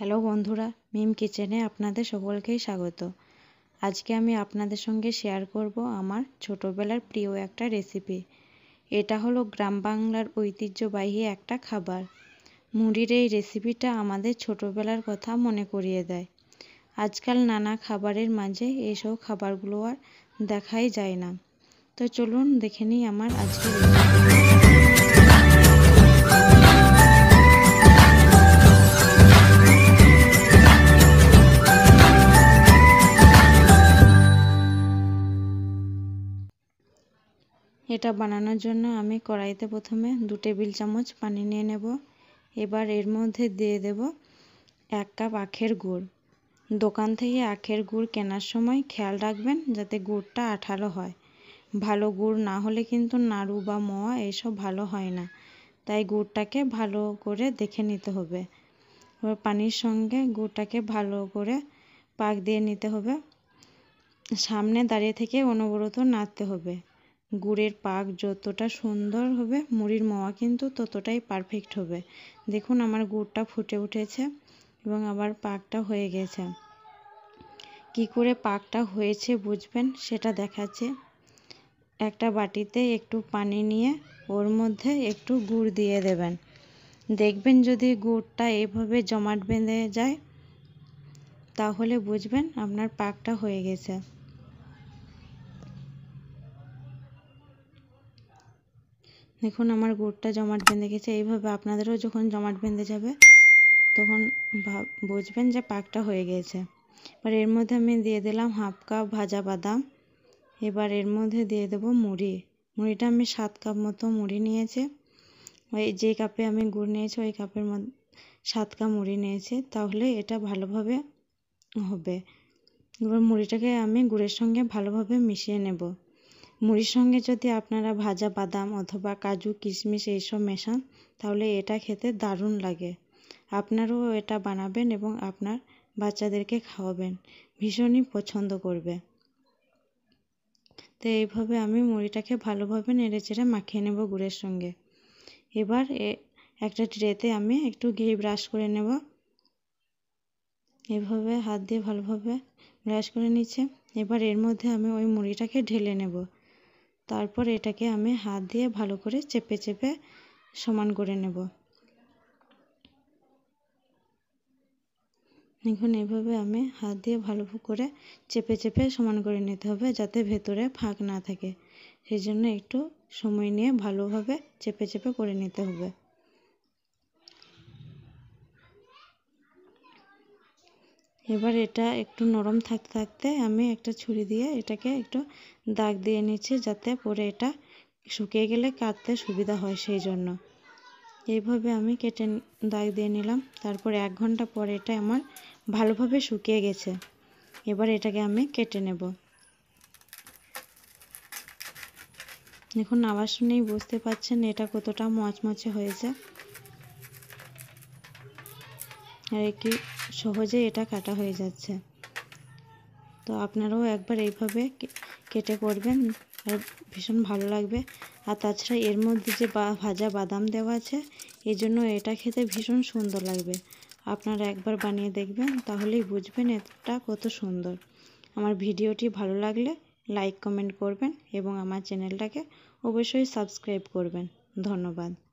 Hello बंधुरा meme किचेने आपनादेर सकलके स्वागत। आजके आमि आपनादेर संगे शेयर करब आमार छोटोबेलार प्रिय एकटा रेसिपि। एटा हलो ग्राम बांगलार ऐतिह्यबाही एकटा खाबार मुड़िर। एई रेसिपिटा आमादेर छोटोबेलार कथा मने करिये देय। आजकल नाना खाबारेर माझे एई सब खाबारगुलो आर देखाई जाय ना। तो चलुन देखे निई आमार आजकेर रेसिपि। এটা বানানোর জন্য আমি কড়াইতে প্রথমে 2 টেবিল চামচ পানি নিয়ে নেব। এবার এর মধ্যে দিয়ে দেব 1 কাপ আখের গুড়। দোকান থেকে আখের গুড় কেনার সময় খেয়াল রাখবেন যাতে গুড়টা আঠালো হয়। ভালো গুড় না হলে কিন্তু নাড়ু বা মোয়া এসব ভালো হয় না, তাই গুড়টাকে ভালো করে দেখে নিতে হবে। এবার পানির সঙ্গে গুড়টাকে ভালো করে পাক দিয়ে নিতে হবে। সামনে দাঁড়িয়ে থেকে অনবরত নাড়তে হবে। गुड़ेर पाक जोतोटा सुंदर होबे मुड़िर मोया किन्तु ततोटाई परफेक्ट होबे। देखुन आमार गुड़टा फुटे उठेछे एबं आबार पाकटा होये गेछे। कि करे पाकटा होयेछे बुझबेन सेटा देखाच्छे। एकटा बाटीते एकटू पानी निये ओर मध्धे एकटू गुड़ दिये देबेन। देखबेन जोदि गुड़टा एइभाबे जमाट बेंधे जाय ताहले बुझबेन आपनार पाकटा होये गेछे। देखुन आमार गुड़टा जमाट बेंधे गेछे। एइभाबे आपनादेरও যখন जमाट बेंधे जाबे তখন বুঝবেন যে পাকটা হয়ে গেছে। এবার এর মধ্যে আমি দিয়ে দিলাম হাফ কাপ ভাজা বাদাম। এবার এর মধ্যে দিয়ে দেব মুড়ি। মুড়িটা আমি 7 কাপ মতো মুড়ি নিয়েছি। ওই যে কাপে আমি গুড় নিয়েছি ওই কাপের মধ্যে 7 কাপ মুড়ি নিয়েছি, তাহলে এটা ভালোভাবে হবে। এবার মুড়িটাকে আমি গুড়ের সঙ্গে ভালোভাবে মিশিয়ে নেব। মুড়ির সঙ্গে যদি আপনারা ভাজা বাদাম অথবা কাজু কিশমিশ এইসব মেশান তাহলে এটা খেতে দারুণ লাগে। আপনারাও এটা বানাবেন এবং আপনার বাচ্চাদেরকে খাওয়াবেন, ভীষণই পছন্দ করবে। তো এইভাবে আমি মুড়িটাকে ভালোভাবে নেড়েচেড়ে মাখিয়ে নেব গুড়ের সঙ্গে। এবার একটা ট্রেতে আমি একটু ঘি ব্রাশ করে নেব। এভাবে হাত দিয়ে ভালোভাবে ব্রাশ করে নিচ্ছে। এবার এর মধ্যে আমি ওই মুড়িটাকে ঢেলে নেব। তারপর এটাকে আমি হাত দিয়ে ভালো করে চেপে চেপে সমান করে নেব। এখন এইভাবে আমি হাত দিয়ে ভালো করে চেপে চেপে সমান করে নিতে হবে যাতে ভেতরে ফাঁক না থাকে। সেই জন্য একটু সময় নিয়ে ভালোভাবে চেপে চেপে করে নিতে হবে। এবার এটা একটু নরম থাকতে থাকতে আমি একটা ছুরি দিয়ে এটাকে একটু দাগ দিয়ে নিচ্ছি যাতে পরে এটা শুকিয়ে গেলে কাটতে সুবিধা হয়। সেই জন্য এইভাবে আমি কেটে দাগ দিয়ে নিলাম। তারপরে 1 ঘন্টা পরে এটা আমার ভালোভাবে শুকিয়ে গেছে। এবার এটাকে আমি কেটে নেব। দেখুন আওয়াজ শুনেই বুঝতে পারছেন এটা কতটা মচমচে হয়েছে। আর কি সহজে এটা কাটা হয়ে যাচ্ছে। তো আপনারাও একবার এইভাবে কেটে করবেন আর ভীষণ ভালো লাগবে। আর তাছাড়া এর মধ্যে যে ভাজা বাদাম দেওয়া আছে এই জন্য এটা খেতে ভীষণ সুন্দর লাগবে। আপনারা একবার বানিয়ে দেখবেন তাহলেই বুঝবেন এটা কত সুন্দর। আমার ভিডিওটি ভালো লাগলে লাইক কমেন্ট করবেন এবং আমার চ্যানেলটাকে অবশ্যই সাবস্ক্রাইব করবেন। ধন্যবাদ।